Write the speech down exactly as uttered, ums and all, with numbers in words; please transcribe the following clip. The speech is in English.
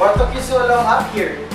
Or to kiss you along up here.